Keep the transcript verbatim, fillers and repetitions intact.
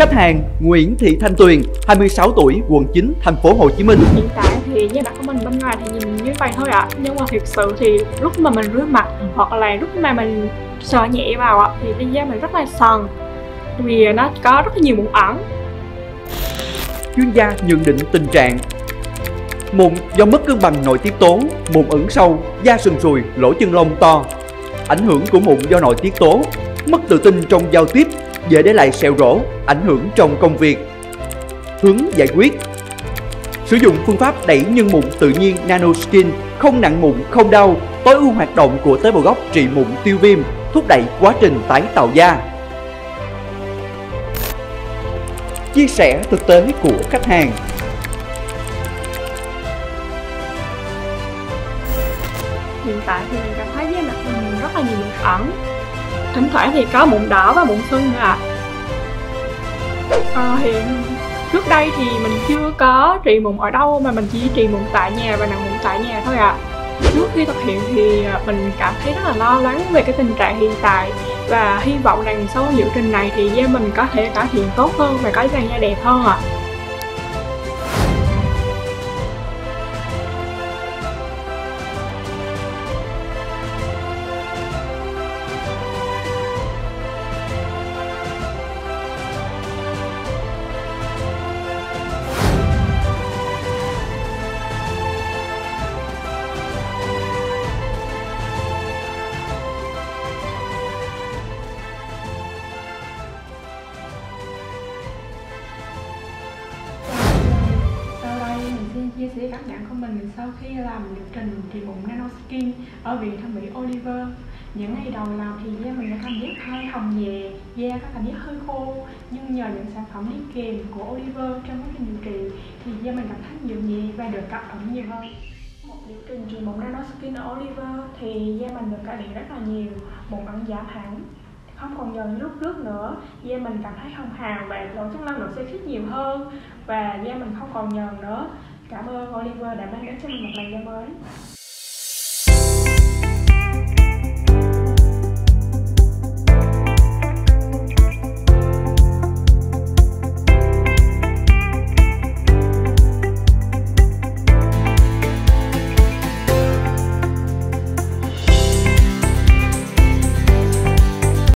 Khách hàng Nguyễn Thị Thanh Tuyền, hai mươi sáu tuổi, quận chín, thành phố Hồ Chí Minh. Hiện tại thì da mặt của mình bên ngoài thì nhìn như vậy thôi ạ. À. Nhưng mà thực sự thì lúc mà mình rửa mặt hoặc là lúc mà mình sờ nhẹ vào ạ, thì da mình rất là sần, vì nó có rất là nhiều mụn ẩn. Chuyên gia nhận định tình trạng mụn do mất cân bằng nội tiết tố, mụn ẩn sâu, da sần sùi, lỗ chân lông to. Ảnh hưởng của mụn do nội tiết tố, mất tự tin trong giao tiếp, dễ để lại sẹo rỗ, ảnh hưởng trong công việc. Hướng giải quyết: sử dụng phương pháp đẩy nhân mụn tự nhiên NanoSkin, không nặng mụn, không đau, tối ưu hoạt động của tế bào gốc trị mụn tiêu viêm, thúc đẩy quá trình tái tạo da. Chia sẻ thực tế của khách hàng. Hiện tại thì mình cảm thấy da mặt mình rất là nhiều mụn ẩn, thỉnh thoảng thì có mụn đỏ và mụn sưng ạ. À, hiện trước đây thì mình chưa có trị mụn ở đâu mà mình chỉ trị mụn tại nhà và nặng mụn tại nhà thôi ạ. À. Trước khi thực hiện thì mình cảm thấy rất là lo lắng về cái tình trạng hiện tại, và hy vọng rằng sau liệu trình này thì da mình có thể cải thiện tốt hơn và có làn da đẹp hơn ạ. À. Chia sẻ cảm nhận của mình sau khi làm liệu trình trị mụn NanoSkin ở Viện Thẩm Mỹ Oliver. Những ngày đầu làm thì da mình có cảm giác hơi hồng nhẹ, da có cảm giác hơi khô, nhưng nhờ những sản phẩm đi kèm của Oliver trong quá trình điều trị thì da mình cảm thấy dịu nhẹ và được cấp ẩm nhiều hơn. Một liệu trình trị mụn NanoSkin ở Oliver thì da mình được cải thiện rất là nhiều, mụn ẩn giảm hẳn, không còn dần lúc trước nữa, da mình cảm thấy hồng hào và lỗ chân lông được xây khít nhiều hơn, và da mình không còn nhờn nữa. Cảm ơn Oliver đã mang đến cho mình một làn da mới.